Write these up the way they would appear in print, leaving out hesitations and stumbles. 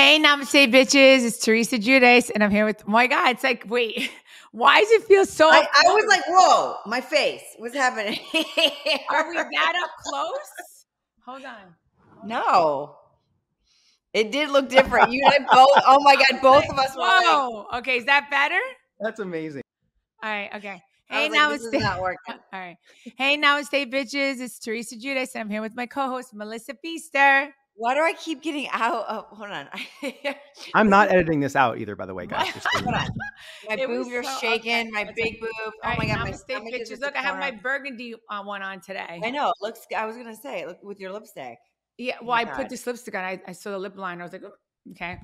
Hey, Namaste Bitches. It's Teresa Giudice, and I'm here with my God. It's like, wait, why does it feel so? I was like, whoa, my face. What's happening? Are we that up close? Hold on. No. It did look different. You and I both. Oh my God, both of us. Whoa. Like, okay, is that better? That's amazing. All right. Okay. Hey, Namaste. Like, not working. All right. Hey, Namaste Bitches. It's Teresa Giudice, and I'm here with my co-host Melissa Pfeister. Why do I keep getting out? Oh, hold on. I'm not editing this out either, by the way, guys. Hold on. My boobs are shaking. Okay. My that's big boob. Oh right, my God. My stomach is look, I have my burgundy one on today. I know. Looks. I was gonna say, look with your lipstick. Yeah. Well, I put this lipstick on. I saw the lip line. I was like, oh, okay.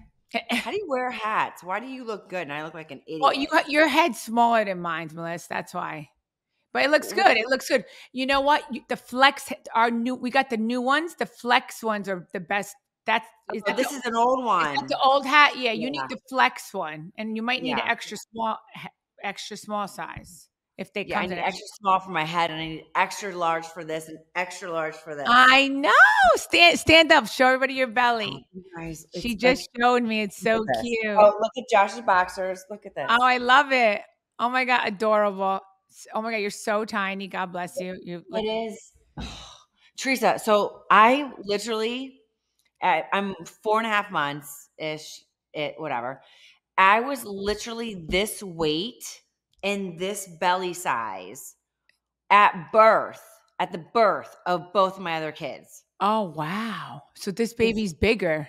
How do you wear hats? Why do you look good and I look like an idiot? Well, you got your head's smaller than mine, Melissa. That's why. But it looks good. It looks good. You know what? The flex are new. We got the new ones. The flex ones are the best. That's this is an old one. Is that the old hat? Yeah, you need the flex one, and you might need an extra small size if they come. I need extra small for my head, and I need extra large for this, and extra large for this. I know. Stand up. Show everybody your belly. Oh, nice. She just showed me. It's so cute. Oh, look at Josh's boxers. Look at this. Oh, I love it. Oh my God, adorable. Oh my God, you're so tiny. God bless you. It is. Teresa, so I literally, I'm 4.5 months-ish, whatever. I was literally this weight and this belly size at the birth of both my other kids. Oh, wow. So this baby's bigger.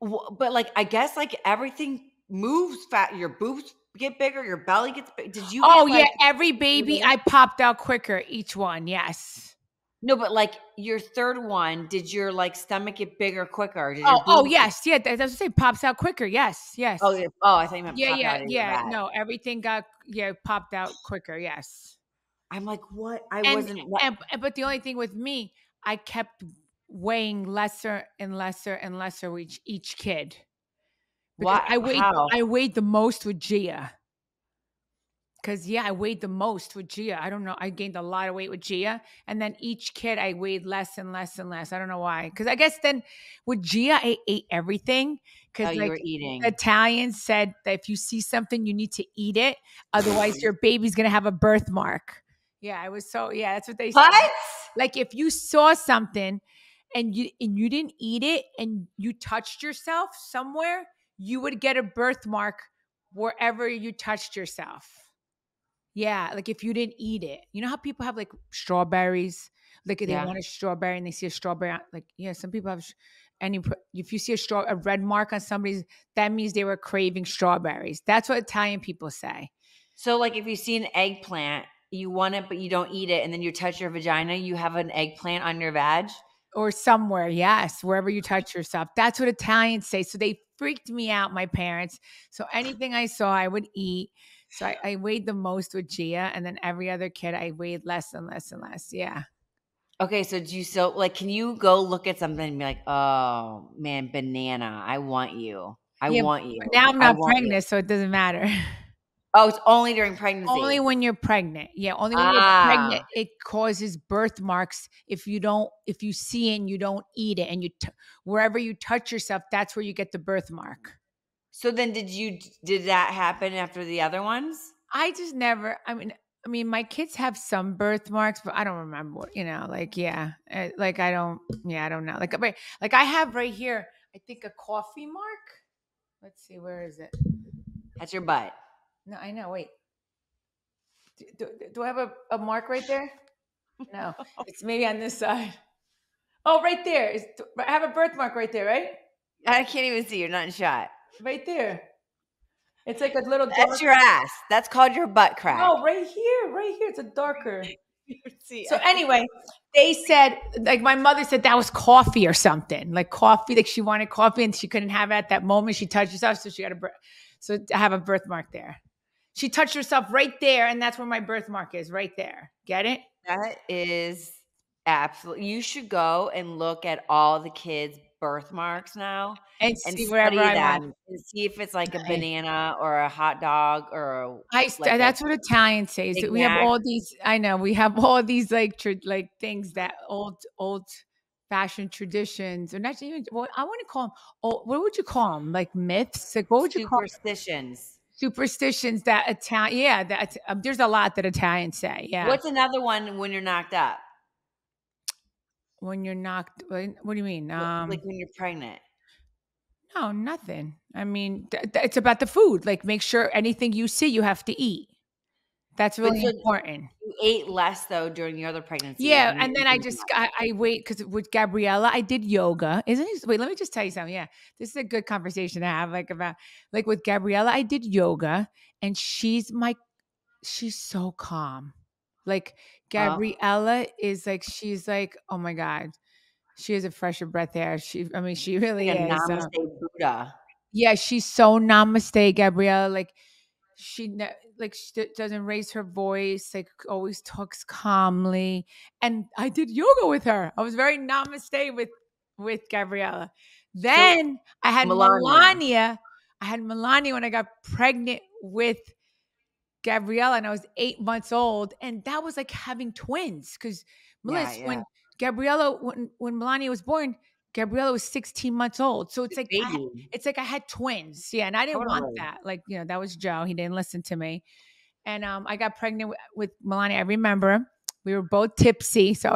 But like, I guess like everything moves fat. Your boobs get bigger, your belly gets big. Did you? Oh yeah, every baby I popped out quicker. Each one, yes. No, but like your third one, did your like stomach get bigger quicker? Oh yes, yeah. That's what I say. Pops out quicker. Yes, yes. Oh, yeah. Oh, I think. Yeah. No, everything got popped out quicker. Yes. I'm like, what? But the only thing with me, I kept weighing lesser and lesser and lesser with each kid. Because I weighed the most with Gia. Because, I weighed the most with Gia. I don't know. I gained a lot of weight with Gia. And then each kid, I weighed less and less and less. I don't know why. Because I guess then with Gia, I ate everything. Because you were eating. The Italians said that if you see something, you need to eat it. Otherwise, your baby's going to have a birthmark. Yeah, I was so – that's what they said. What? Like if you saw something and you didn't eat it and you touched yourself somewhere – you would get a birthmark wherever you touched yourself. Yeah, like if you didn't eat it. You know how people have like strawberries? Like if they want a strawberry and they see a strawberry. Like, some people have if you see a red mark on somebody's, that means they were craving strawberries. That's what Italian people say. So like if you see an eggplant, you want it, but you don't eat it. And then you touch your vagina, you have an eggplant on your vag. Or somewhere, yes, wherever you touch yourself. That's what Italians say. So they freaked me out, my parents. So anything I saw, I would eat. So I weighed the most with Gia. And then every other kid, I weighed less and less and less. Yeah. Okay. So can you go look at something and be like, oh, man, banana. I want you. I want you. Now I'm not pregnant, so it doesn't matter. Oh, it's only during pregnancy. Only when you're pregnant. Yeah, only when you're pregnant. It causes birthmarks if you see it and you don't eat it. And wherever you touch yourself, that's where you get the birthmark. So then did that happen after the other ones? I just never, I mean, my kids have some birthmarks, but I don't remember, I don't know. Like I have right here, I think a coffee mark. Let's see, where is it? That's your butt. No, I know. Wait. Do I have a mark right there? No. It's maybe on this side. Oh, right there. I have a birthmark right there, right? I can't even see. You're not in shot. Right there. It's like a little dark. That's your ass. That's called your butt crack. Oh, right here. Right here. It's a darker. So anyway, they said, like my mother said that was coffee or something. Like coffee. Like she wanted coffee and she couldn't have it at that moment. She touched herself, so she got a birth. So I have a birthmark there. She touched herself right there, and that's where my birthmark is, right there. Get it? That is absolutely. You should go and look at all the kids' birthmarks now and see wherever I'm at. And see if it's like a banana or a hot dog or. That's what Italians say. Exactly. We have all these. I know we have all these like things that old fashion traditions, or not even, well, I want to call them, oh, what would you call them? Like myths? Like what would you call them? Superstitions. Superstitions that Italian, yeah, that there's a lot that Italians say. Yeah. What's another one when you're knocked up? When you're knocked, what do you mean? Like when you're pregnant. No, nothing. I mean, it's about the food. Like make sure anything you see, you have to eat. That's really important. You ate less though during your other pregnancy. Yeah. And then I wait, because with Gabriella, I did yoga. Isn't it? Wait, let me just tell you something. Yeah. This is a good conversation to have. Like about, like with Gabriella, I did yoga and she's so calm. Like Gabriella is like, she's like, oh my God, she has a fresher breath air. She really is. Namaste Buddha. Yeah. She's so namaste, Gabriella. Like, she doesn't raise her voice, like always talks calmly. And I did yoga with her. I was very namaste with Gabriella. Then I had Melania. I had Melania when I got pregnant with Gabriella and I was 8 months old. And that was like having twins. Because Melissa, when Melania was born, Gabriella was 16 months old. So it's like, I had twins. Yeah. And I didn't want that. Like, you know, that was Joe. He didn't listen to me. And I got pregnant with Melania. I remember we were both tipsy. So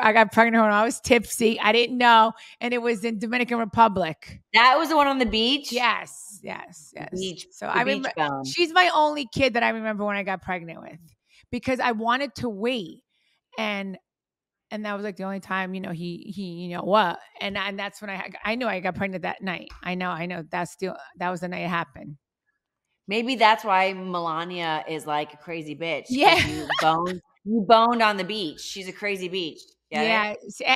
I got pregnant when I was tipsy. I didn't know. And it was in Dominican Republic. That was the one on the beach? Yes. Yes. Yes. Beach, so I remember she's my only kid that I remember when I got pregnant with, because I wanted to wait. And that was like the only time, you know, he, you know what? And that's when I knew I got pregnant that night. I know that was the night it happened. Maybe that's why Melania is like a crazy bitch. Yeah. You boned on the beach. She's a crazy beach. Yeah.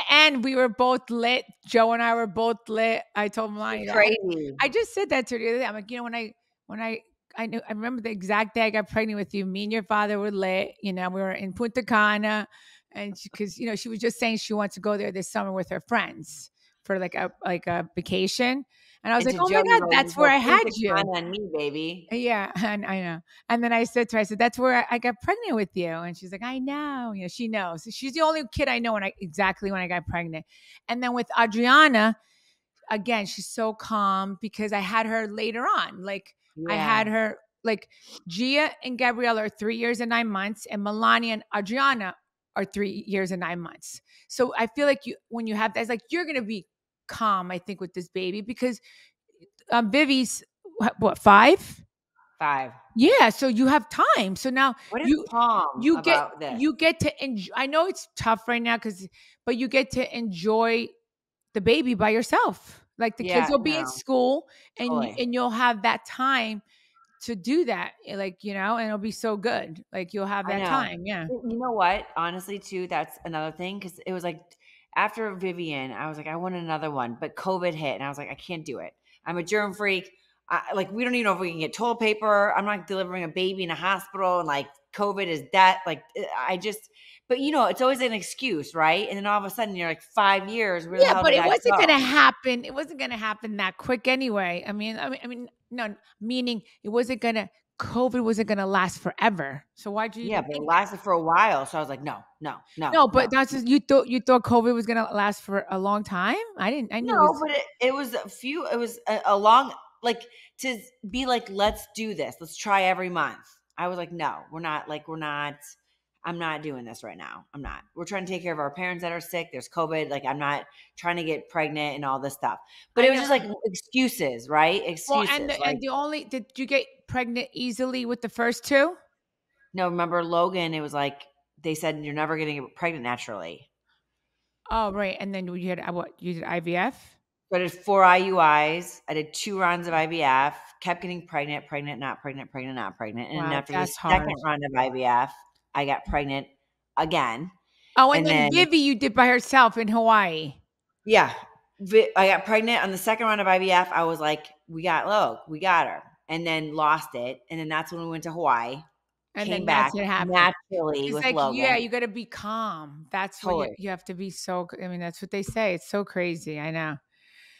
And we were both lit. Joe and I were both lit. I told Melania. Crazy. I just said that to her the other day. I'm like, you know, I remember the exact day I got pregnant with you, me and your father were lit. You know, we were in Punta Cana. And because, you know, she was just saying she wants to go there this summer with her friends for like a vacation. And I was like, oh my God, that's where I had you. And me, baby. Yeah, and I know. And then I said to her, I said, that's where I got pregnant with you. And she's like, I know. You know, she knows. She's the only kid I know when I got pregnant. And then with Adriana, again, she's so calm because I had her later on. Like I had her, like Gia and Gabriella are 3 years and 9 months, and Melania and Adriana are 3 years and 9 months. So I feel like when you have that, it's like, you're going to be calm, I think, with this baby, because Vivi's what, five? Five. Yeah. So you have time. So now what is calm about this? You get to enjoy. I know it's tough right now, but you get to enjoy the baby by yourself. Like the kids will be in school and you'll have that time to do that, like, you know, and it'll be so good. Like you'll have that time. Yeah. You know what? Honestly, too, that's another thing. Cause it was like after Vivian, I was like, I want another one, but COVID hit and I was like, I can't do it. I'm a germ freak. Like, we don't even know if we can get toilet paper. I'm not delivering a baby in a hospital. And like COVID is that, like, but you know, it's always an excuse, right? And then all of a sudden you're like 5 years. Really, yeah, but it wasn't going to happen. It wasn't going to happen that quick anyway. I mean, no, meaning COVID wasn't going to last forever. So why'd you? Yeah, but it lasted for a while. So I was like, no. No, but that's just, you thought COVID was going to last for a long time? I knew. No, but it was a long, like to be like, let's do this. Let's try every month. I was like, no, we're not. I'm not doing this right now. I'm not. We're trying to take care of our parents that are sick. There's COVID. Like, I'm not trying to get pregnant and all this stuff. But it was just like excuses, right? Excuses. Well, did you get pregnant easily with the first two? No, remember Logan, it was like, they said you're never going to get pregnant naturally. Oh, right. And then you had what? You did IVF? So I did 4 IUIs. I did 2 rounds of IVF, kept getting pregnant, not pregnant, pregnant, not pregnant. And then after the second round of IVF, I got pregnant again. Oh, and then Vivi you did by herself in Hawaii. Yeah. I got pregnant on the second round of IVF. I was like, we got Log. We got her. And then lost it. And then that's when we went to Hawaii. And came then back naturally it's with like, Logan. Yeah, you got to be calm. That's what you have to be so – I mean, that's what they say. It's so crazy. I know.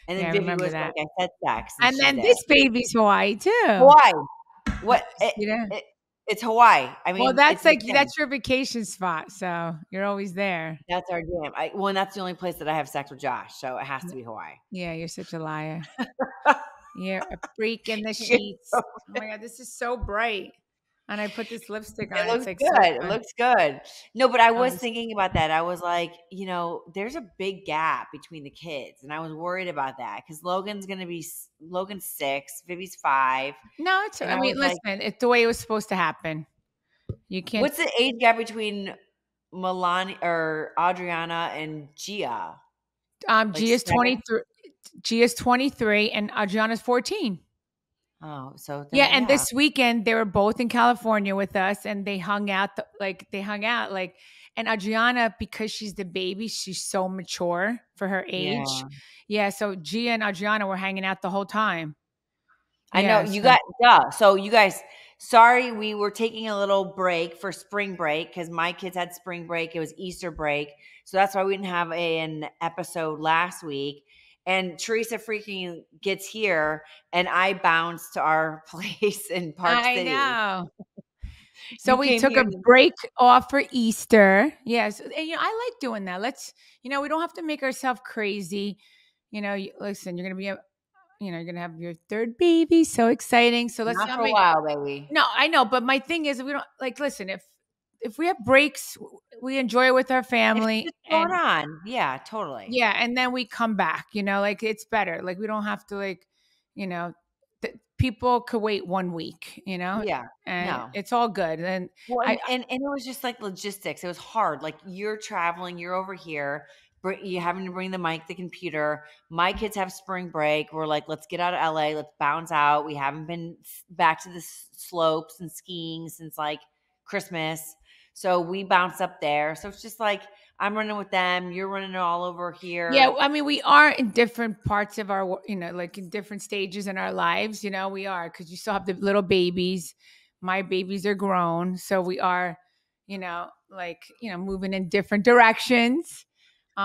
And then Vivi was that. Like, I had sex. And then this baby's Hawaii too. Hawaii. What? It's Hawaii. I mean, well, that's like, that's your vacation spot. So you're always there. That's our jam. Well, and that's the only place that I have sex with Josh. So it has to be Hawaii. Yeah. You're such a liar. You're a freak in the sheets. So oh my God, this is so bright. And I put this lipstick on. It looks good. So it looks good. No, but I was thinking about that. I was like, you know, there's a big gap between the kids. And I was worried about that because Logan's 6, Vivi's 5. No, it's, I mean, listen, like, it's the way it was supposed to happen. You can't. What's the age gap between Milania or Adriana and Gia? Like Gia's 23. Gia's 23 and Adriana's 14. Oh, so yeah. And this weekend they were both in California with us, and they hung out. And Adriana, because she's the baby, she's so mature for her age. Yeah. So Gia and Adriana were hanging out the whole time. I know you got duh. So you guys, sorry, we were taking a little break for spring break because my kids had spring break. It was Easter break, so that's why we didn't have an episode last week. And Teresa freaking gets here, and I bounced to our place in Park City. I know. So we took a break off for Easter. Yes. And, you know, I like doing that. Let's, you know, we don't have to make ourselves crazy. You know, listen, you're going to be, you're going to have your third baby. So exciting. So let's not for a while, baby. No, I know. But my thing is, we don't like, listen, if we have breaks, we enjoy it with our family. It's going on. Yeah, totally. Yeah. And then we come back, like it's better. Like we don't have to people could wait 1 week, Yeah. And it's all good. And, it was just like logistics. It was hard. Like you're traveling, you're over here, you're having to bring the mic, the computer. My kids have spring break. We're like, let's get out of LA. Let's bounce out. We haven't been back to the slopes and skiing since like Christmas. So we bounce up there. So it's just like, I'm running with them. You're running all over here. Yeah. I mean, we are in different parts of our, like in different stages in our lives, we are, because you still have the little babies. My babies are grown. So we are, moving in different directions.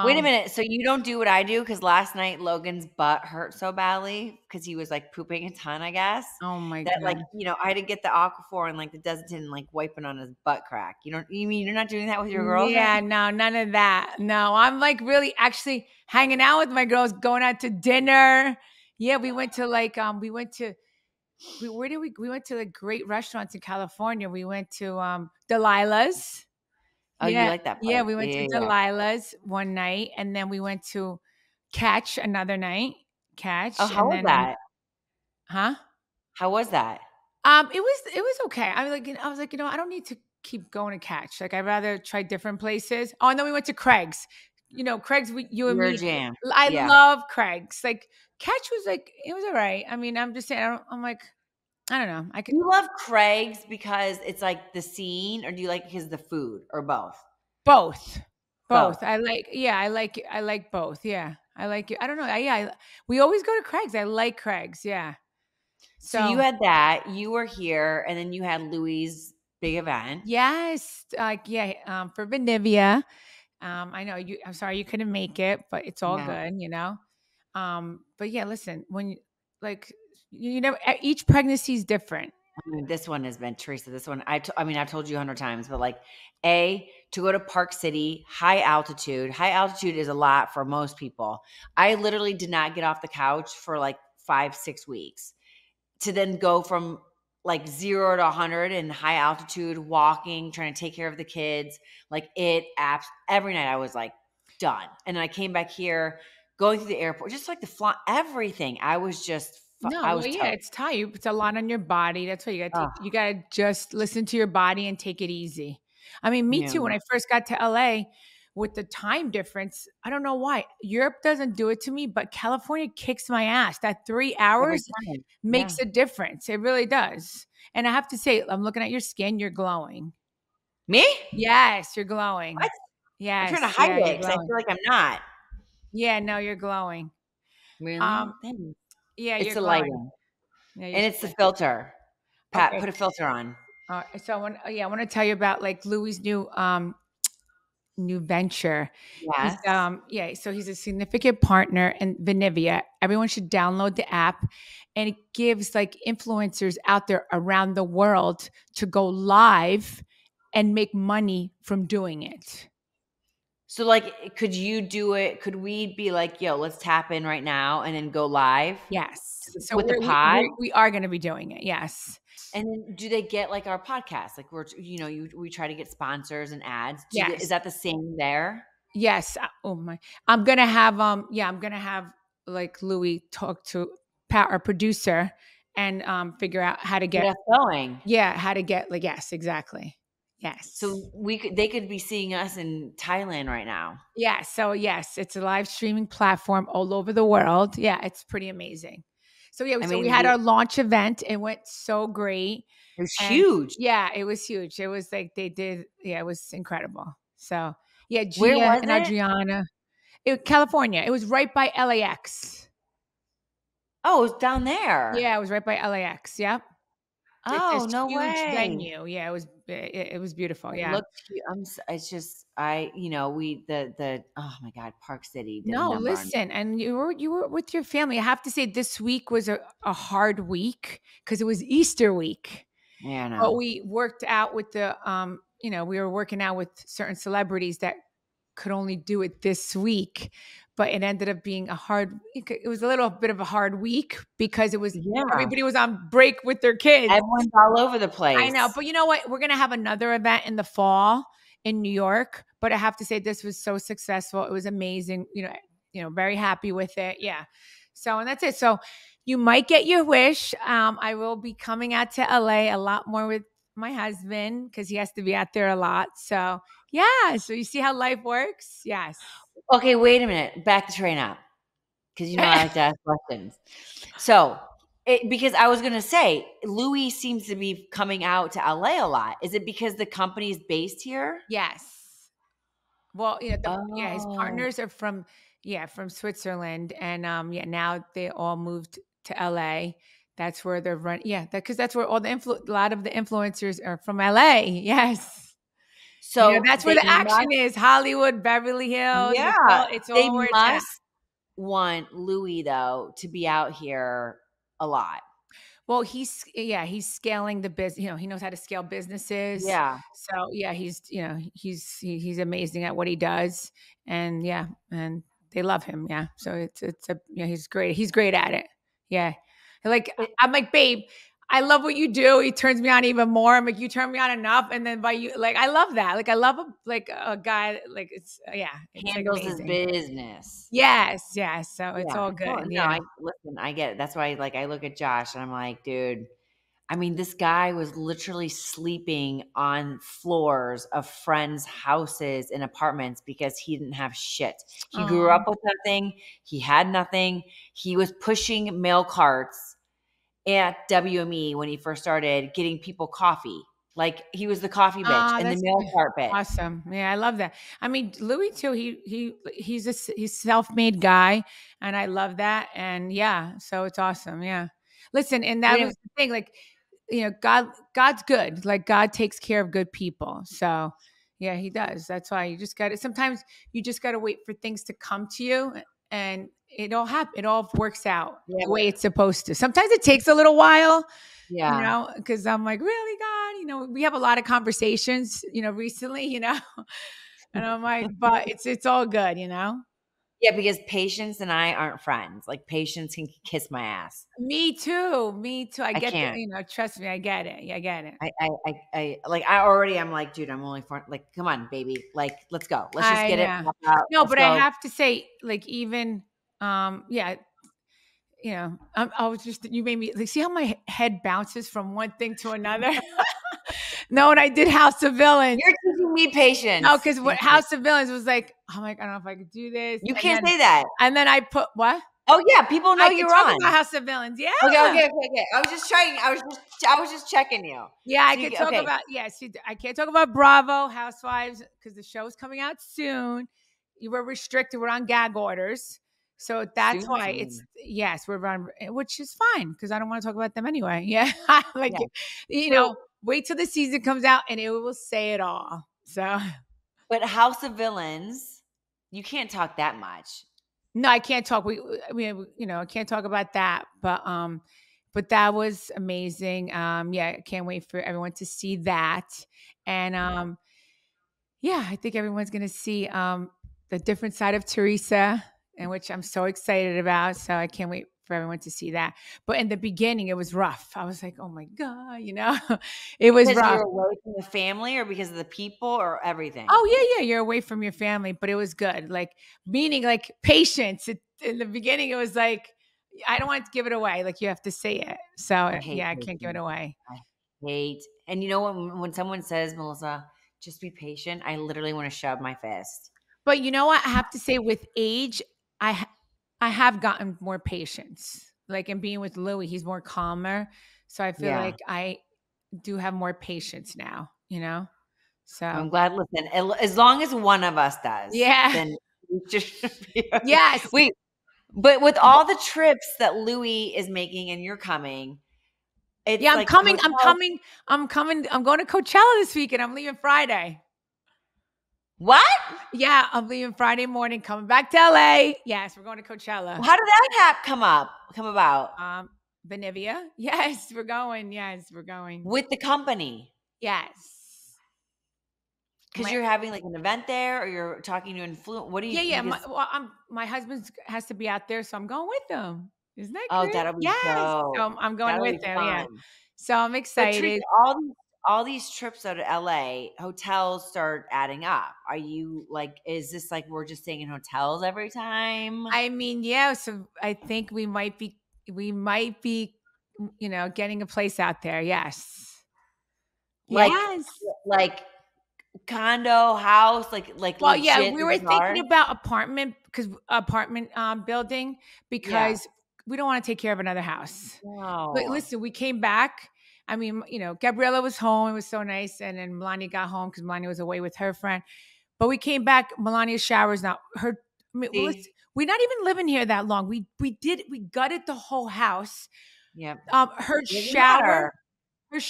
Wait a minute. So you don't do what I do? Because last night Logan's butt hurt so badly because he was like pooping a ton, I guess. Oh my God. Like, I had to get the Aquaphor and like the Desitin and like wiping on his butt crack. You mean you're not doing that with your girls? Yeah, no, none of that. No, I'm like really actually hanging out with my girls, going out to dinner. Yeah, we went to like, we went to like great restaurants in California. We went to Delilah's. Oh, yeah. You like that place? Yeah, we went to Delilah's one night, and then we went to Catch another night. Oh, how was that? How was that? It was okay. I was like, I don't need to keep going to Catch. Like, I'd rather try different places. Oh, and then we went to Craig's. Craig's, you and me. Jam. I love Craig's. Like, Catch was like, it was all right. I mean, I'm just saying, I'm like, I don't know. Do you love Craig's because it's like the scene, or do you like it because of the food, or both? Both. I like both. Yeah. I like it. I don't know. We always go to Craig's. I like Craig's. Yeah. So you had that. You were here, and then you had Louie's big event. Yes. For Vanivia. I know you, I'm sorry you couldn't make it, but it's all good, But yeah, listen, each pregnancy is different. I mean, this one has been, Teresa, this one, I've told you 100 times, but like to go to Park City, high altitude is a lot for most people. I literally did not get off the couch for like 5-6 weeks to then go from like 0 to 100 in high altitude, walking, trying to take care of the kids. Like every night I was like done. And then I came back here going through the airport, just like the flight, everything. I was just tired. It's tired. It's a lot on your body. That's why you got to you got to just listen to your body and take it easy. I mean, me too. When I first got to LA with the time difference, I don't know why Europe doesn't do it to me, but California kicks my ass. That 3 hours makes a difference. It really does. And I have to say, I'm looking at your skin. You're glowing. Me? Yes, you're glowing. What? Yes. I'm trying to hide it because I feel like I'm not. Yeah, no, you're glowing. Really? Yeah, it's the lighting, and it's the filter. Pat, put a filter on. So I want to tell you about like Louie's new new venture. Yes. Yeah. So he's a significant partner in Vanivia. Everyone should download the app, and it gives like influencers out there around the world to go live and make money from doing it. So like, could you do it? Could we be like, yo, let's tap in right now and then go live? Yes. So with the pod? We are going to be doing it. Yes. And do they get like our podcast? Like we're, you know, we try to get sponsors and ads. Yes. Is that the same there? Yes. Oh my, I'm going to have, I'm going to have like Louie talk to Pat, our producer, and figure out how to get going. Yeah. How to get like, yes, exactly. Yes. So they could be seeing us in Thailand right now. Yeah. So yes, it's a live streaming platform all over the world. Yeah. It's pretty amazing. So yeah, so we had our launch event. It went so great. It was huge. Yeah, it was huge. It was like they did. Yeah, it was incredible. So yeah, Gia and Adriana. California. It was right by LAX. Oh, it was down there. Yeah, it was right by LAX. Yep. Oh, no way. Huge venue. Yeah, it was beautiful. Yeah. It looked cute. Oh my God, Park City. No, listen. And you were with your family. I have to say this week was a hard week because it was Easter week. Yeah, no. But we worked out with we were working out with certain celebrities that could only do it this week, but it ended up being it was a little bit of a hard week because it was everybody was on break with their kids. Everyone's all over the place. I know, but you know what? We're going to have another event in the fall in New York, but I have to say this was so successful. It was amazing. You know, very happy with it. Yeah. So, and that's it. So you might get your wish. I will be coming out to LA a lot more with my husband because he has to be out there a lot. So yeah. So you see how life works? Yes. Okay, wait a minute. Back the train up because you know I like to ask questions. So, because I was going to say, Louie seems to be coming out to LA a lot. Is it because the company is based here? Yes. Well, you know, his partners are from Switzerland, and now they all moved to LA. That's where they're running. Yeah, because that's where all a lot of the influencers are from LA. Yes. So that's where the action is. Hollywood, Beverly Hills. Yeah. It's all where it's at. They must want Louie, though, to be out here a lot. Well, he's scaling the business. You know, he knows how to scale businesses. Yeah. So, yeah, he's amazing at what he does. And, yeah, and they love him. Yeah. So he's great. He's great at it. Yeah. Like, I'm like, babe, I love what you do. He turns me on even more. I'm like, you turn me on enough. And then by you, like, I love that. Like, I love a guy, like it's handles his business. Yes. Yes. So it's all good. Cool. Yeah. No, I get it. That's why I look at Josh and I'm like, dude, this guy was literally sleeping on floors of friends' houses and apartments because he didn't have shit. He grew up with nothing. He had nothing. He was pushing mail carts at WME when he first started, getting people coffee. Like, he was the coffee bitch and the mail cart bitch. Awesome. Yeah, I love that. Louie too, he's self-made guy, and I love that. And yeah, so it's awesome. Yeah. Listen, and that was the thing, like, you know, God's good. Like, God takes care of good people. So yeah, he does. That's why sometimes you just got to wait for things to come to you, and it all happens. It all works out the way it's supposed to. Sometimes it takes a little while, you know, because I'm like, really, God? You know, we have a lot of conversations, you know, recently, you know, and I'm like, but it's all good, you know? Yeah, because Patience and I aren't friends. Like, Patience can kiss my ass. Me too. I get it. You know, trust me, I get it. Yeah, I get it. I'm like, dude, I'm only for, like, come on, baby. Like, let's go. Let's just get it. No, let's go. I have to say, like, even, you know, I was just, you made me, like, see how my head bounces from one thing to another? No, and I did House of Villains. You're teaching me Patience. No, because what House of Villains was like, I'm like, I don't know if I could do this. You can't say that. And then I put what? Oh yeah, people know you're on. I can talk about House of Villains. Yeah. Okay. I was just trying. I was just checking you. Yeah, so I could talk about. Yes, yeah, I can't talk about Bravo Housewives because the show's coming out soon. You were restricted. We're on gag orders, so that's soon. Why it's we're on, which is fine because I don't want to talk about them anyway. Yeah, you know. Wait till the season comes out and it will say it all. So But House of Villains, you can't talk that much. No, I can't talk. I can't talk about that. But that was amazing. Yeah, can't wait for everyone to see that. And yeah, I think everyone's gonna see the different side of Teresa, and which I'm so excited about. So I can't wait for everyone to see that. But in the beginning, it was rough. I was like, oh my God, it was rough. Because you were away from the family or because of the people or everything? Oh yeah, yeah. You're away from your family, but it was good. Like meaning like patience. In the beginning, it was like, I don't want to give it away. Like you have to say it. So yeah, I can't give it away. I hate. And you know what, when someone says, Melissa, just be patient, I literally want to shove my fist. But you know what? I have to say with age, I have gotten more patience, like in being with Louie, he's more calmer. So I feel like I do have more patience now, so I'm glad. Listen, as long as one of us does, then just, yes. Wait, but with all the trips that Louie is making and you're coming, it's like coming, Coachella. I'm coming. I'm going to Coachella this week and I'm leaving Friday. What? Yeah, I'm leaving Friday morning, coming back to LA. Yes, we're going to Coachella. How did that come about? Vanivia. Yes, we're going. Yes, we're going. With the company. Yes. Because you're having like an event there, or you're talking to influencers. What do you? Yeah. My husband has to be out there, so I'm going with him. Isn't that great? That'll be so. So I'm going with him. Yeah. So I'm excited. All these trips out of LA, hotels start adding up. Are you like, is this like we're just staying in hotels every time? I mean, yeah. So I think we might be, getting a place out there. Yes. Like condo, house, like. Well, yeah, we were thinking about apartment building because we don't want to take care of another house. Wow. But listen, we came back. I mean, Gabriella was home. It was so nice. And then Melania got home because Melania was away with her friend. But we came back. Melania's shower is not her. I mean, we're not even living here that long. We gutted the whole house. Yeah. Her shower. She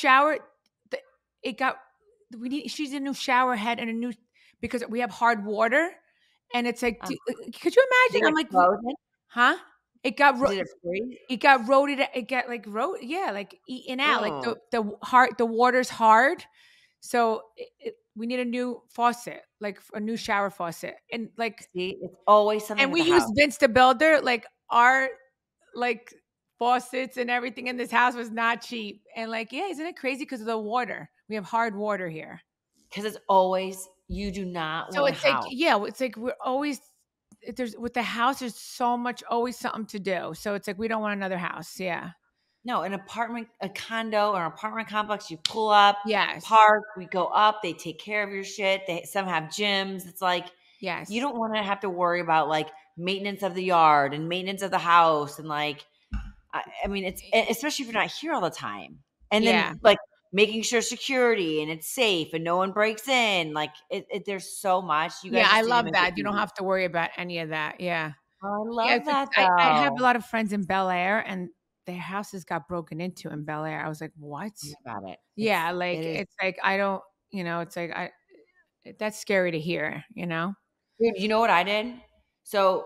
needs a new shower head and a new, because we have hard water, and it's like, could you imagine? I'm like, frozen? Huh? It got eaten out. Oh. Like the water's hard. So we need a new faucet, like a new shower faucet. And like, see, it's always something. And we use Vince the Builder, like our faucets and everything in this house was not cheap. And like, yeah, isn't it crazy? Because of the water. We have hard water here. Because it's always, you do not want to. So it's like, yeah, it's like we're always, with the house, there's so much, always something to do. So it's like, we don't want another house. Yeah. No, an apartment, a condo or an apartment complex, you pull up, park, we go up, they take care of your shit. Some have gyms. It's like, you don't want to have to worry about like maintenance of the yard and maintenance of the house. And like, I mean, it's, especially if you're not here all the time. And then like making sure security and it's safe and no one breaks in. Like there's so much. You guys, I love that. You don't have to worry about any of that. Yeah. I love that. I have a lot of friends in Bel Air, and their houses got broken into in Bel Air. I was like, what? About it. Yeah. Like, it's like, I don't, it's like, that's scary to hear, Dude, you know what I did? So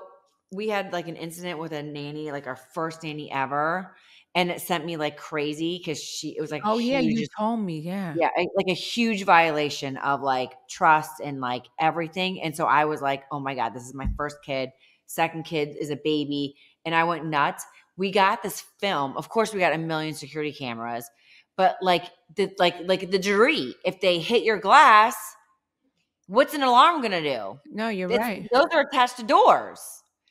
we had like an incident with a nanny, like our first nanny ever. And it sent me like crazy because it was like, oh yeah, you told me. Yeah. Yeah. Like a huge violation of like trust and like everything. And so I was like, oh my God, this is my first kid. Second kid is a baby. And I went nuts. We got this film. Of course we got a million security cameras, but like the jury, if they hit your glass, what's an alarm going to do? No, right. Those are attached to doors.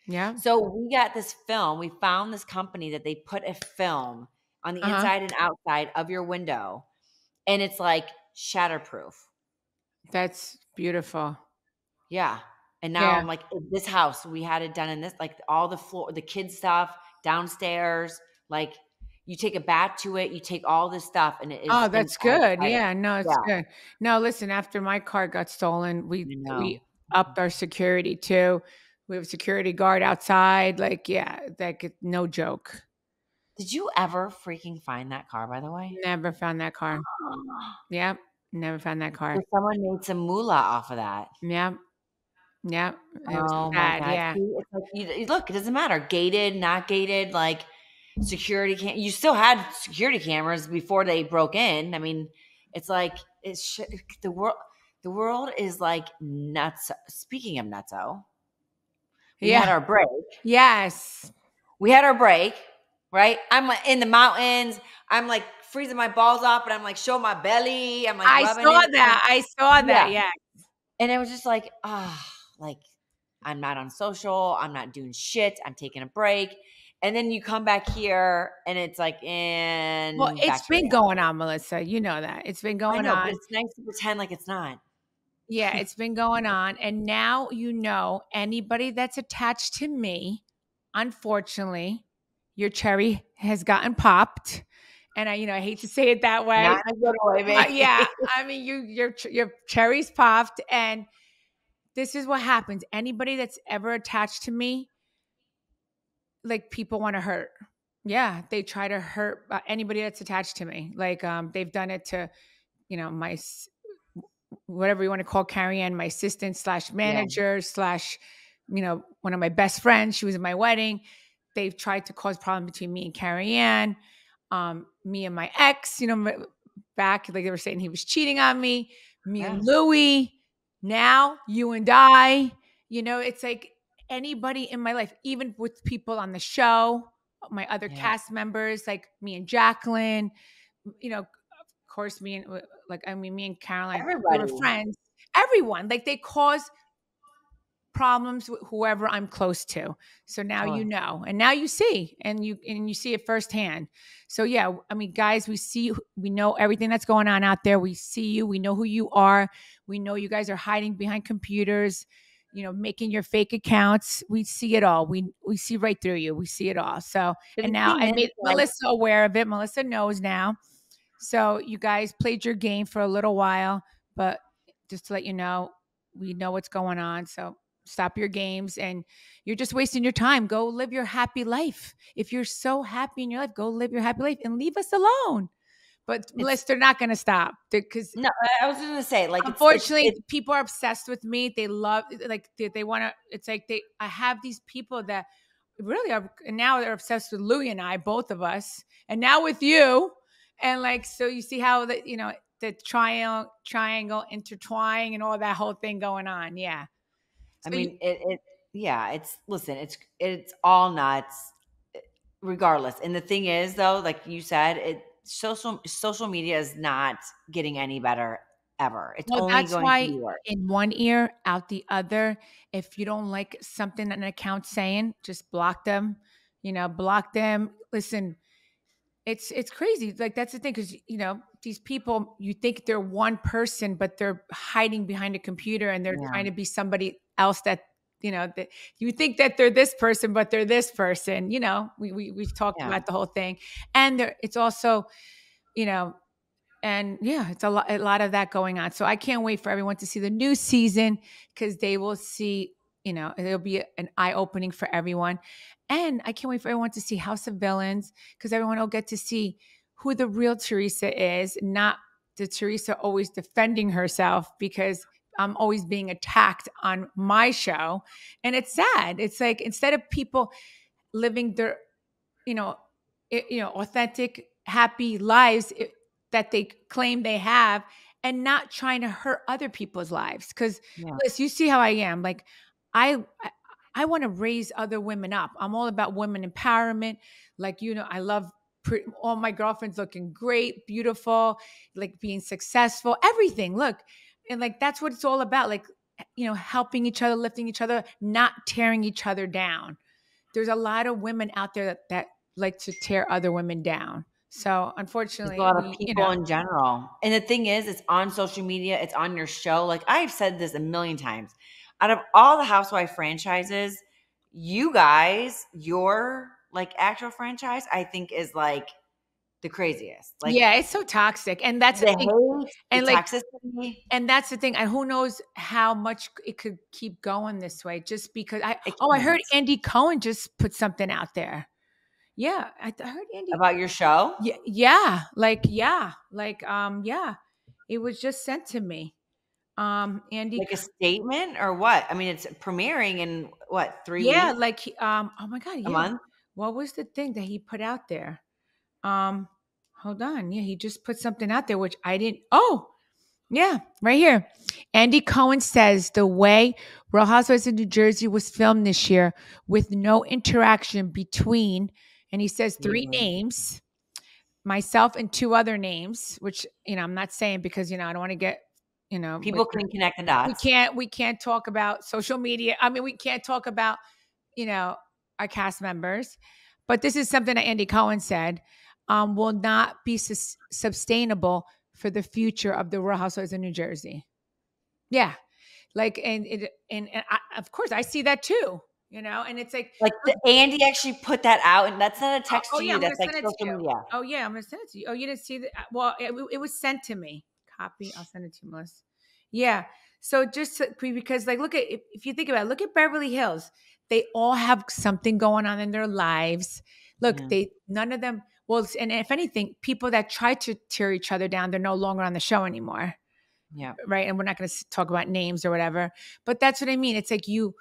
Yeah. So we got this film. We found this company that they put a film on the inside and outside of your window, and it's like shatterproof. That's beautiful. Yeah. And now I'm like, in this house, we had it done in this, like all the floor, the kids stuff downstairs. Like you take a bat to it, you take all this stuff, and it is. Oh, that's good. Yeah. No, it's good. No, listen. After my car got stolen, we upped our security too. We have a security guard outside. Like, yeah, no joke. Did you ever freaking find that car, by the way? Never found that car. Yeah. Never found that car. Someone made some moolah off of that. Yeah. Yeah. Oh, my God. Yeah. See, it's like, look, it doesn't matter. Gated, not gated, like security. You still had security cameras before they broke in. I mean, it's like it's the world is like nuts. Speaking of nutso, we had our break. Yes. We had our break, right? I'm in the mountains. I'm like freezing my balls off, and I'm like, show my belly. I'm like, I saw that. Yeah. And it was just like, like I'm not on social. I'm not doing shit. I'm taking a break. And then you come back here and it's like, well, it's been going on, Melissa. You know that. It's been going on. But it's nice to pretend like it's not. Yeah, it's been going on. And now, anybody that's attached to me, unfortunately, your cherry has gotten popped. And I hate to say it that way. Not a good way, baby. Yeah. I mean, your cherry's popped, and this is what happens. Anybody that's ever attached to me, like, people want to hurt. Yeah. They try to hurt anybody that's attached to me. Like, they've done it to, my, whatever you want to call Carrie Ann, my assistant / manager / one of my best friends. She was at my wedding. They've tried to cause problem between me and Carrie Ann. Me and my ex, back, like they were saying he was cheating on me, and Louie, now you and I, it's like anybody in my life, even with people on the show, my other cast members, like me and Jacqueline, of course, me and Caroline, we were friends, everyone, like they cause problems with whoever I'm close to. So now and now you see, and you see it firsthand. So yeah, I mean, guys, we know everything that's going on out there. We see you, we know who you are. We know you guys are hiding behind computers, making your fake accounts. We see it all. We see right through you. We see it all. So, and now I made Melissa aware of it. Melissa knows now. So you guys played your game for a little while, but just to let you know, we know what's going on. So stop your games, and you're just wasting your time. Go live your happy life. If you're so happy in your life, go live your happy life and leave us alone. But Melissa, they're not going to stop. No, I was going to say, like, unfortunately, people are obsessed with me. They love, like, they want to, it's like I have these people that really are, and now they're obsessed with Louie and I, both of us. And now with you. And like, so you see how that, the triangle intertwining and all that whole thing going on. Yeah. So I mean, it's all nuts regardless. And the thing is though, like you said, social media is not getting any better ever. It's only going to be worse. In one ear, out the other. If you don't like something an account's saying, just block them, block them. Listen, it's crazy. Like, that's the thing. Cause these people, you think they're one person, but they're hiding behind a computer, and they're trying to be somebody else that, that you think that they're this person, but they're this person, we've talked about the whole thing. And it's also, it's a lot of that going on. So I can't wait for everyone to see the new season, because they will see, it'll be an eye opening for everyone. And I can't wait for everyone to see House of Villains, because everyone will get to see who the real Teresa is, not the Teresa always defending herself, because I'm always being attacked on my show. And it's sad. It's like, instead of people living their, authentic, happy lives that they claim they have, and not trying to hurt other people's lives. Cause Liz, you see how I am. Like, I want to raise other women up. I'm all about women empowerment. Like, I love all my girlfriends looking great, beautiful, like being successful, everything. Look, and like, that's what it's all about. Like, helping each other, lifting each other, not tearing each other down. There's a lot of women out there that like to tear other women down. So unfortunately, there's a lot of people in general. And the thing is, it's on social media. It's on your show. Like, I've said this a million times, out of all the housewife franchises, you guys, your like actual franchise, I think is like the craziest. Like, yeah, it's so toxic. And that's the thing. And like, toxicity. And that's the thing. And who knows how much it could keep going this way, just because I heard Andy Cohen just put something out there. Yeah. I heard Andy. About your show? Yeah. Yeah. Like, yeah. Like, yeah. It was just sent to me. Andy, like a statement or what? I mean, it's premiering in what, 3 weeks? Yeah, like oh my god, yeah. A month? What was the thing that he put out there? Hold on, yeah, he just put something out there which I didn't. Oh, yeah, right here. Andy Cohen says the way Real Housewives of New Jersey was filmed this year, with no interaction between, and he says three names, myself and two other names, which you know I'm not saying because you know I don't want to get. You know, people can connect the dots. We can't talk about social media. I mean, we can't talk about, you know, our cast members, but this is something that Andy Cohen said will not be sustainable for the future of the Real Housewives of New Jersey. Yeah. Like, and I, of course I see that too, you know, and it's like Andy actually put that out and that's not a text to you. That's like social media. Oh yeah. I'm going to send it to you. Oh, you didn't see that. Well, it was sent to me. Copy. I'll send it to you, Melissa. Yeah. So just because like, look at, if you think about it, look at Beverly Hills. They all have something going on in their lives. Look, none of them, well, and if anything, people that try to tear each other down, they're no longer on the show anymore. Yeah. Right. And we're not going to talk about names or whatever, but that's what I mean. It's like you,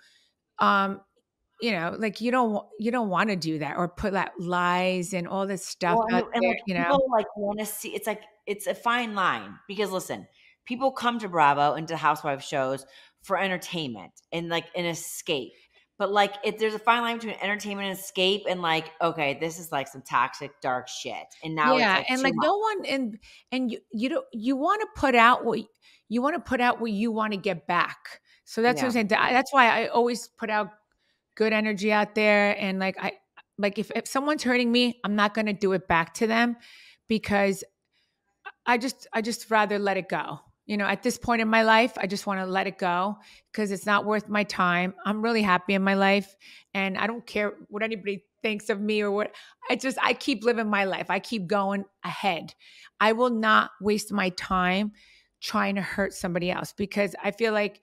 you know, like you don't want to do that or put like lies and all this stuff out there, like, you know, people like want to see, it's like, it's a fine line because listen, people come to Bravo and to housewife shows for entertainment and like an escape. But like, if there's a fine line between entertainment and escape and like, okay, this is like some toxic, dark shit. And now, yeah, it's like and like much. No one, and you want to put out what you want to put out, what you want to get back. So that's what I'm saying. That's why I always put out good energy out there. And like, if someone's hurting me, I'm not going to do it back to them because I just rather let it go. You know, at this point in my life, I just want to let it go because it's not worth my time. I'm really happy in my life and I don't care what anybody thinks of me or what. I keep living my life. I keep going ahead. I will not waste my time trying to hurt somebody else because I feel like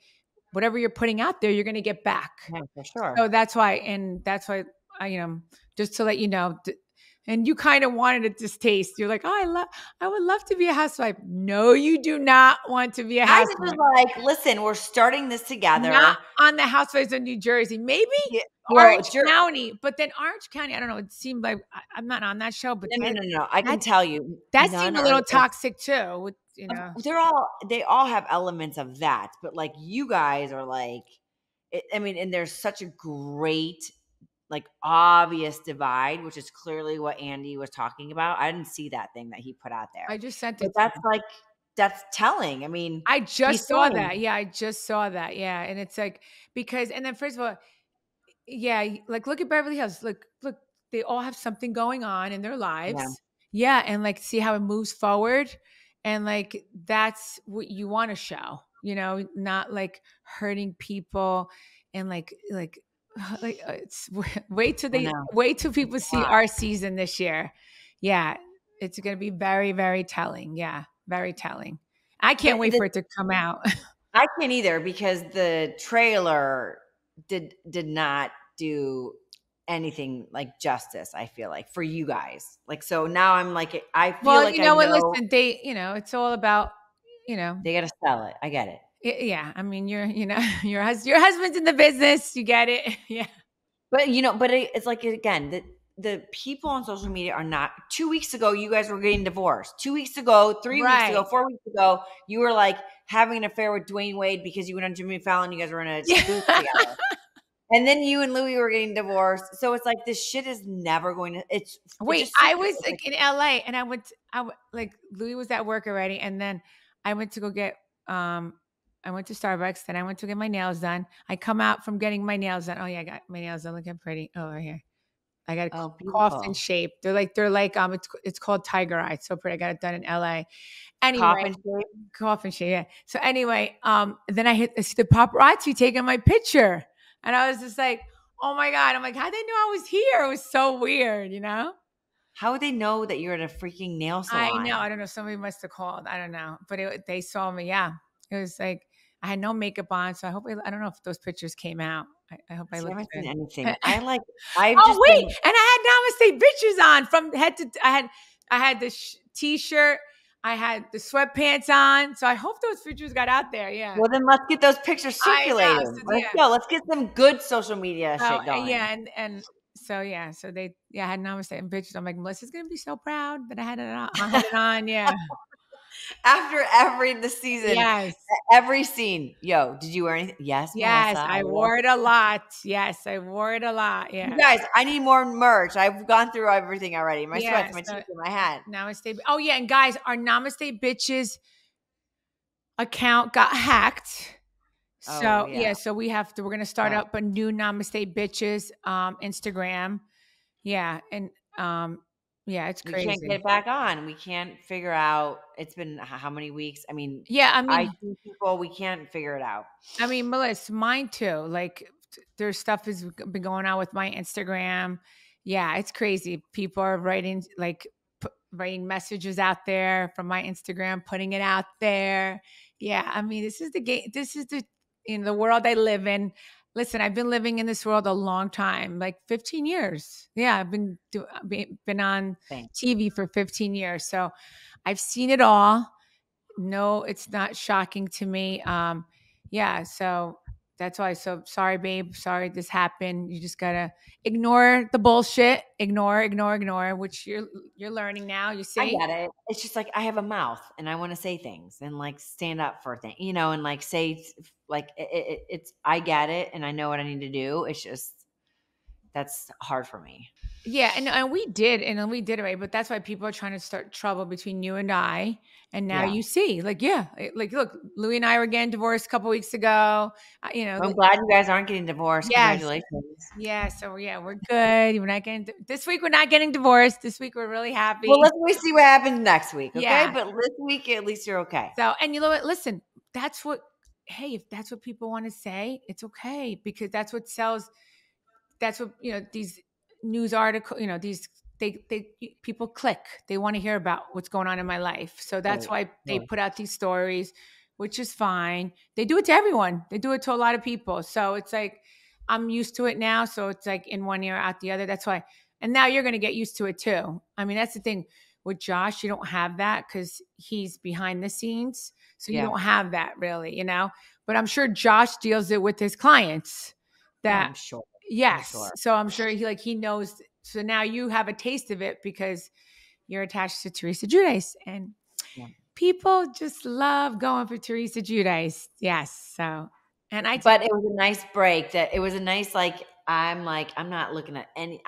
whatever you're putting out there, you're going to get back. Yeah, for sure. So that's why I, you know, just to let you know, and you kind of wanted a distaste. You're like, oh, I would love to be a housewife. No, you do not want to be a housewife. I was like, listen, we're starting this together. Not on the Housewives of New Jersey. Maybe Orange County. But then Orange County, I don't know. It seemed like I'm not on that show. But no. I can tell you. That seemed a little toxic too. With, you know. They all have elements of that. But like you guys are like, I mean, and there's such a great like obvious divide, which is clearly what Andy was talking about. I didn't see that thing that he put out there. I just sent it. But that's telling. I mean, I just saw that. Yeah. I just saw that. Yeah. And it's like, because, and then first of all, yeah. Like look at Beverly Hills. Look, they all have something going on in their lives. Yeah. And like, see how it moves forward. And like, that's what you want to show, you know, not like hurting people and like it's wait till people see our season this year. Yeah. It's going to be very, very telling. Yeah. Very telling. I can't wait for it to come out. I can't either because the trailer did not do anything like justice. I feel like for you guys, like, so now I'm like, I feel well, like, you know what, listen, they, you know, it's all about, you know, they got to sell it. I get it. Yeah. I mean, your husband's in the business. You get it. Yeah. But you know, but it's like, again, the people on social media are not 2 weeks ago. You guys were getting divorced 2 weeks ago, 3 weeks ago, 4 weeks ago. You were like having an affair with Dwayne Wade because you went on Jimmy Fallon. You guys were in a booth together. And then you and Louie were getting divorced. So it's like, this shit is never going to, it's. Wait, I was like in LA and I went like Louie was at work already. And then I went to go get, I went to Starbucks, then I went to get my nails done. I come out from getting my nails done. Oh yeah, I got my nails done. Look how pretty. Oh, right here. I got coffin shape. They're like it's called tiger eye. It's so pretty. I got it done in LA. Anyway, coffin shape. Yeah. So anyway, then I see the paparazzi taking my picture, and I was just like, oh my god. I'm like, how they knew I was here? It was so weird, you know. How would they know that you're at a freaking nail salon? I know. I don't know. Somebody must have called. I don't know. But they saw me. Yeah. It was like. I had no makeup on, so I hope I don't know if those pictures came out. I hope I looked good. Anything. And I had Namaste Bitches on from head to. I had this t-shirt. I had the sweatpants on. So I hope those pictures got out there. Yeah. Well, then let's get those pictures circulating. Let's get some good social media shit going. Yeah. So I had Namaste and Bitches. I'm like, Melissa's going to be so proud that I had it on. Yeah. After the season, yes. Every scene. Yo, did you wear anything? Yes. Yes, Melissa, I wore it a lot. Yes, I wore it a lot. Yeah. You guys, I need more merch. I've gone through everything already. My sweats, my t-shirt, my hat. Namaste. Oh, yeah. And guys, our Namaste Bitches account got hacked. So, so we're going to start up a new Namaste Bitches Instagram. Yeah. And, it's crazy. We can't get it back on. We can't figure out. It's been how many weeks? I see people, we can't figure it out. I mean, Melissa, mine too. Like, there's stuff has been going on with my Instagram. Yeah, it's crazy. People are writing messages out there from my Instagram, putting it out there. Yeah, I mean, this is the game. This is the world I live in. Listen, I've been living in this world a long time, like 15 years. Yeah, I've been on TV for 15 years. So I've seen it all. No, it's not shocking to me. So that's why. So sorry, babe. Sorry this happened. You just got to ignore the bullshit. Ignore, which you're learning now. You see? I get it. It's just like I have a mouth and I want to say things and like stand up for things, and like say – like it's, I get it. And I know what I need to do. It's just, that's hard for me. Yeah. And we did it right. But that's why people are trying to start trouble between you and I. And now you see, look, Louie and I were getting divorced a couple weeks ago. I'm glad you guys aren't getting divorced. Yes. Congratulations. Yeah. So we're good. This week we're not getting divorced. This week we're really happy. Well, let's see what happens next week. Okay. Yeah. But this week, at least you're okay. So, and you know what, listen, if that's what people want to say, it's okay, because that's what sells. That's what, these news articles, these people click, they want to hear about what's going on in my life. So that's why they put out these stories, which is fine. They do it to everyone. They do it to a lot of people. So it's like, I'm used to it now. So it's like in one ear out the other. That's why. And now you're going to get used to it too. I mean, that's the thing with Josh. You don't have that because he's behind the scenes. So you don't have that really, but I'm sure Josh deals it with his clients that, I'm sure. Yes. I'm sure. So I'm sure he knows. So now you have a taste of it because you're attached to Teresa Giudice and people just love going for Teresa Giudice. Yes. So, but it was a nice break I'm not looking at any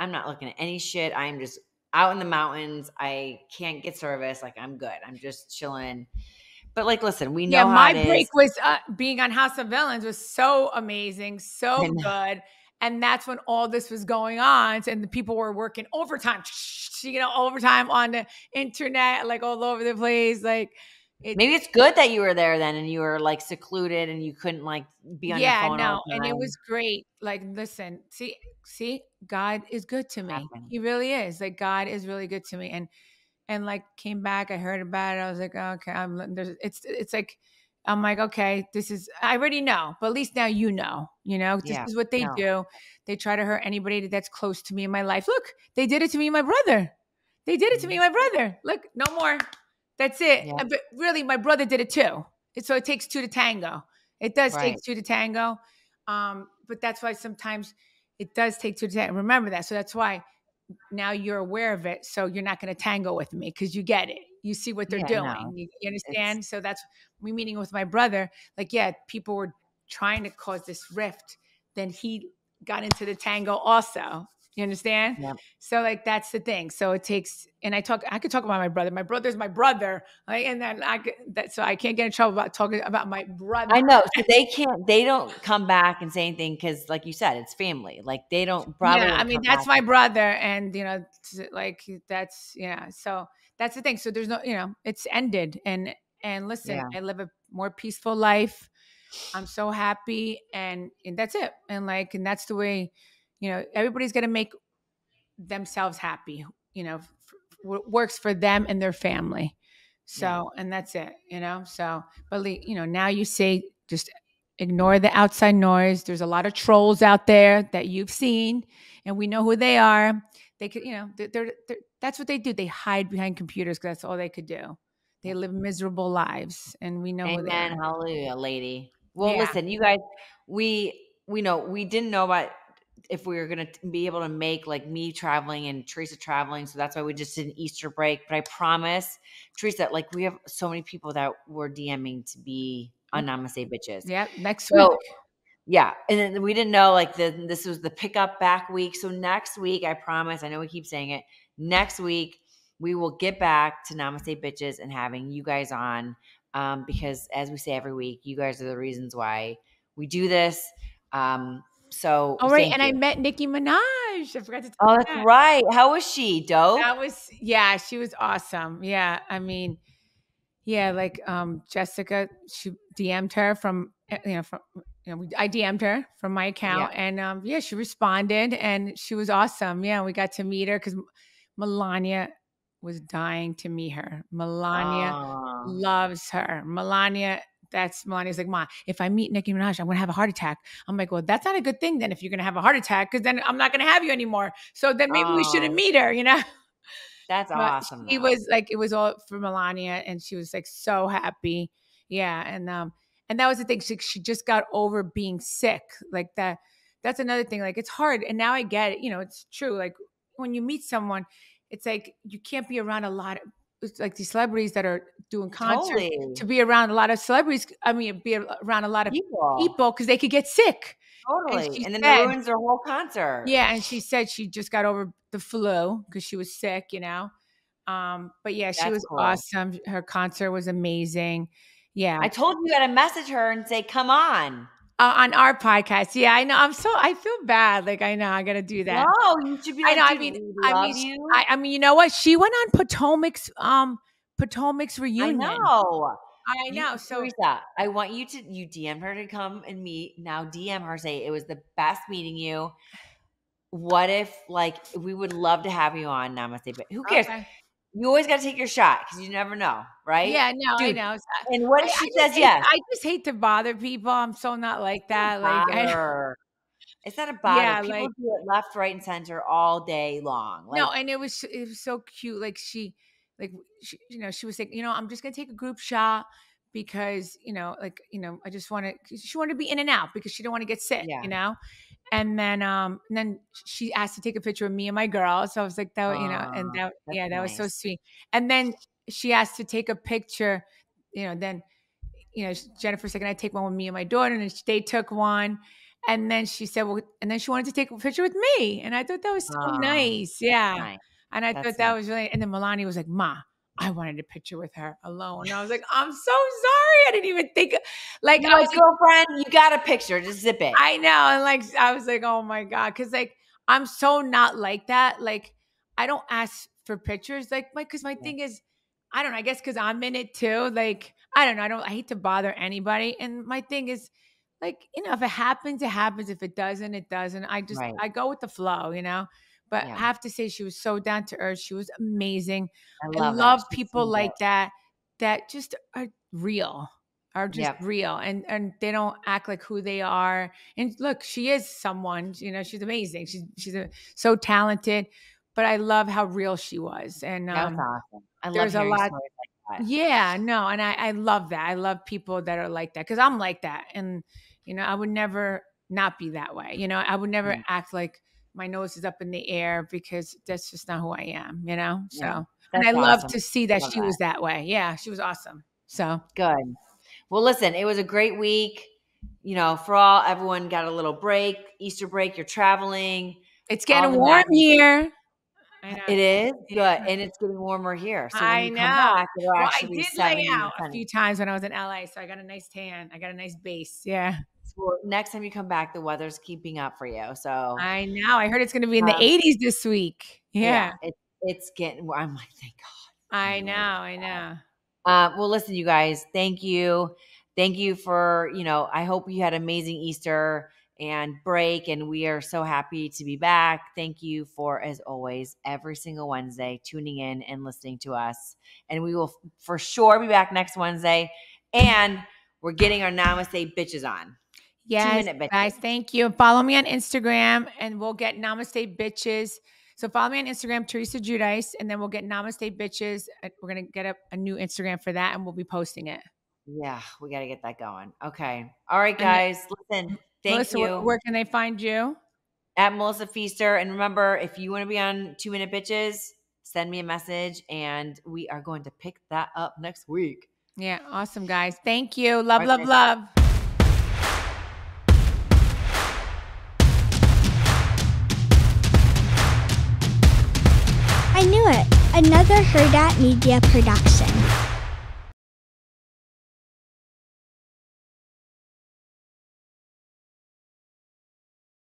shit. I'm just out in the mountains. I can't get service. Like I'm good. I'm just chilling. But listen, we know how it is. My break was being on House of Villains was so amazing, so good. And that's when all this was going on. And the people were working overtime, overtime on the internet, like all over the place. Like, maybe it's good that you were there then and you were like secluded and you couldn't like be on your phone. Yeah, no. And it was great. Like, listen, see, God is good to me. He really is. Like, God is really good to me. And like came back, I heard about it. I was like, okay, this is, I already know, but at least now this is what they do. They try to hurt anybody that's close to me in my life. Look, they did it to me and my brother. Look, no more. That's it. Yeah. But really, my brother did it too. So it takes two to tango. It does take two to tango. But that's why sometimes it does take two to tango. Remember that. So that's why. Now you're aware of it. So you're not going to tango with me because you get it. You see what they're doing. No. You understand? So that's me meeting with my brother. Like, people were trying to cause this rift. Then he got into the tango also. You understand? Yep. So like, that's the thing. So it takes, and I could talk about my brother. My brother's my brother. Like, and then so I can't get in trouble about talking about my brother. I know. So they don't come back and say anything. Cause like you said, it's family. Like they don't probably. Yeah, that's my brother. And so that's the thing. So there's no, it's ended. And listen, I live a more peaceful life. I'm so happy. And that's it. And that's the way, everybody's going to make themselves happy, works for them and their family. So, and that's it, so, but now you say, just ignore the outside noise. There's a lot of trolls out there that you've seen and we know who they are. They could, that's what they do. They hide behind computers because that's all they could do. They live miserable lives, and we know. Amen. Hallelujah, lady. Well, yeah. Listen, you guys, we know we didn't know about if we were going to be able to make like me traveling and Teresa traveling. So that's why we just did an Easter break. But I promise, Teresa, like we have so many people that were DMing to be on Namaste Bitches. Yeah. Next week. Yeah. And then we didn't know like this was the pickup back week. So next week, I promise, I know we keep saying it, next week we will get back to Namaste Bitches and having you guys on because as we say every week, you guys are the reasons why we do this. So all right, and you. I met Nicki Minaj. I forgot to tell you. Oh, that's right. How was she? Dope. She was awesome. Yeah. I mean, yeah, like Jessica, she DM'd her from I DM'd her from my account, and she responded, and she was awesome. Yeah, we got to meet her because Milania was dying to meet her. Milania loves her. Melania's like, Ma, if I meet Nicki Minaj, I'm going to have a heart attack. I'm like, well, that's not a good thing then if you're going to have a heart attack, because then I'm not going to have you anymore. So then maybe we shouldn't meet her, you know? That's awesome. It was like, it was all for Melania, and she was like so happy. Yeah. And that was the thing. She just got over being sick. Like that. That's another thing. Like it's hard. And now I get it. You know, it's true. Like when you meet someone, it's like you can't be around a lot of, it's like these celebrities that are doing concerts to be around a lot of celebrities. I mean, be around a lot of people because they could get sick. Totally. And then it ruins their whole concert. Yeah. And she said she just got over the flu because she was sick, you know? But yeah, she was awesome. Her concert was amazing. Yeah. I told you how to message her and say, come on. On our podcast. Yeah, I know. I feel bad. Like, I know I got to do that. No, you should be like, I mean, you know what? She went on Potomac's reunion. I know. So Teresa, I want you DM her to come and meet. Now DM her, say it was the best meeting you. What if we would love to have you on Namaste, but who cares? Okay. You always got to take your shot because you never know, right? Yeah, no, dude, I know. And what if she says yes? I just hate to bother people. I'm so not like that. It's not a bother. Yeah, people do it left, right, and center all day long. Like, no, and it was so cute. Like she, you know, she was like, you know, I'm just gonna take a group shot because I just want to. She wanted to be in and out because she didn't want to get sick, you know. And then she asked to take a picture of me and my girl. So I was like, that was so sweet. And then she asked to take a picture, Jennifer said, can I take one with me and my daughter? And then they took one. And then she said, and then she wanted to take a picture with me. And I thought that was so nice. Yeah. Nice. And I thought that was really, and then Milani was like, Ma, I wanted a picture with her alone. And I was like, I'm so sorry. I didn't even think girlfriend, you got a picture. Just zip it. I know. And I was like, oh my God. Cause I'm so not like that. Like I don't ask for pictures. Cause my thing is, I don't know, I guess cause I'm in it too. Like, I don't know. I hate to bother anybody. And my thing is if it happens, it happens. If it doesn't, it doesn't. I go with the flow, you know? But I have to say she was so down to earth. She was amazing. I love people like that just are real, real. And they don't act like who they are. And look, she is someone, you know, she's amazing. She's so talented, but I love how real she was. And that's awesome. I love hearing stories like that. Yeah, no. And I love that. I love people that are like that because I'm like that. And, you know, I would never not be that way. You know, I would never act like, my nose is up in the air because that's just not who I am, you know? So, and I love to see that she was that way. Yeah. She was awesome. So good. Well, listen, it was a great week, everyone got a little break, Easter break, you're traveling. It's getting warm here. I know. It is good. And it's getting warmer here. So I know. I did lay out a few times when I was in LA. So I got a nice tan. I got a nice base. Yeah. Well, next time you come back, the weather's keeping up for you. So I know. I heard it's going to be in the 80s this week. Yeah. It's getting, I'm like, thank God. I know. Well, listen, you guys, thank you. Thank you for, I hope you had an amazing Easter and break. And we are so happy to be back. Thank you for, as always, every single Wednesday, tuning in and listening to us. And we will for sure be back next Wednesday. And we're getting our Namaste Bitches on. Yes, guys, thank you. Follow me on Instagram and we'll get Namaste Bitches. So follow me on Instagram, Teresa Giudice, and then we'll get Namaste Bitches. We're going to get up a new Instagram for that and we'll be posting it. Yeah, we got to get that going. Okay. All right, guys. Listen, thank you. Melissa, where can they find you? At Melissa Pfeister. And remember, if you want to be on 2 Minute Bitches, send me a message and we are going to pick that up next week. Yeah. Awesome, guys. Thank you. Love, right, love, guys. Love. I Knew It, another Her Dat Media production.